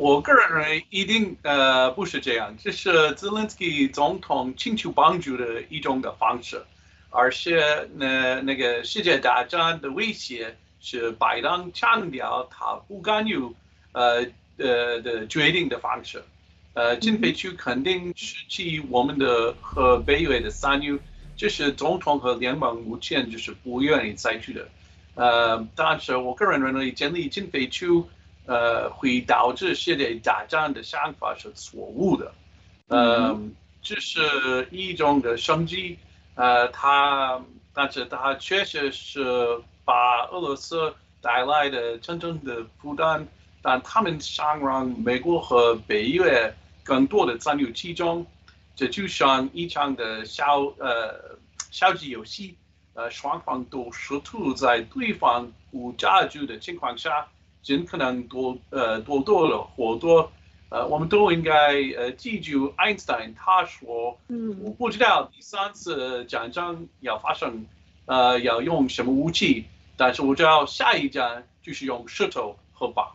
我个人认为一定不是这样，这是Zelensky总统请求帮助的一种的方式，而是那个世界大战的威胁是拜登强调他不干预的决定的方式。禁飞区肯定是基于我们的和北约的参与，这是总统和联盟目前就是不愿意采取的。但是我个人认为建立禁飞区。会导致世界大战的想法是错误的，这是一种的升级，但是它确实是把俄罗斯带来的真正的负担，但他们想让美国和北约更多的参与其中，这就像一场的小级游戏，双方都试图在对方不加入的情况下。尽可能多，我们都应该记住爱因斯坦他说，我不知道第三次战争要发生，要用什么武器，但是我知道下一站就是用石头和棒。